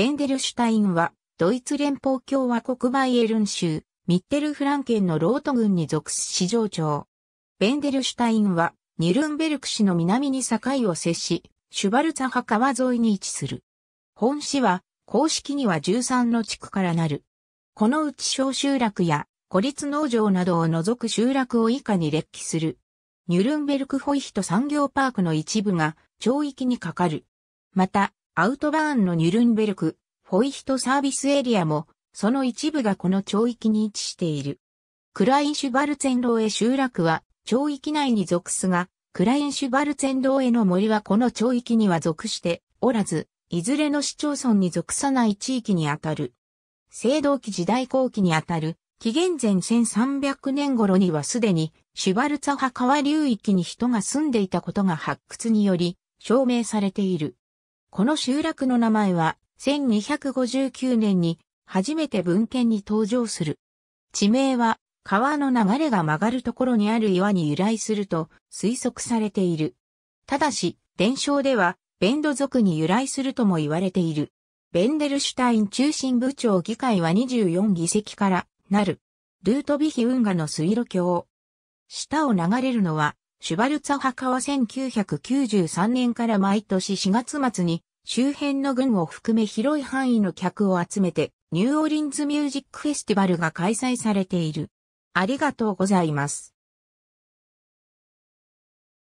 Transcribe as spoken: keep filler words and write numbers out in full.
ベンデルシュタインは、ドイツ連邦共和国バイエルン州、ミッテルフランケンのロート郡に属す市場町。ベンデルシュタインは、ニュルンベルク市の南に境を接し、シュバルツァハ川沿いに位置する。本市は、公式にはじゅうさんの地区からなる。このうち小集落や、孤立農場などを除く集落を以下に列記する。ニュルンベルクフォイヒト産業パークの一部が、町域にかかる。また、アウトバーンのニュルンベルク、フォイヒトサービスエリアも、その一部がこの町域に位置している。クラインシュバルツェンローエ集落は、町域内に属すが、クラインシュバルツェンローエの森はこの町域には属しておらず、いずれの市町村に属さない地域にあたる。青銅器時代後期にあたる、紀元前せんさんびゃくねん頃にはすでに、シュバルツァハ川流域に人が住んでいたことが発掘により、証明されている。この集落の名前は、せんにひゃくごじゅうきゅうねんに、初めて文献に登場する。地名は、川の流れが曲がるところにある岩に由来すると推測されている。ただし、伝承では、ベンド族に由来するとも言われている。ベンデルシュタイン中心部町議会はにじゅうよん議席からなる。ルートヴィヒ運河の水路橋。下を流れるのは、シュバルツァハ川せんきゅうひゃくきゅうじゅうさんねんから毎年しがつ末に、周辺の郡を含め広い範囲の客を集めて、ニューオーリンズミュージックフェスティバルが開催されている。ありがとうございます。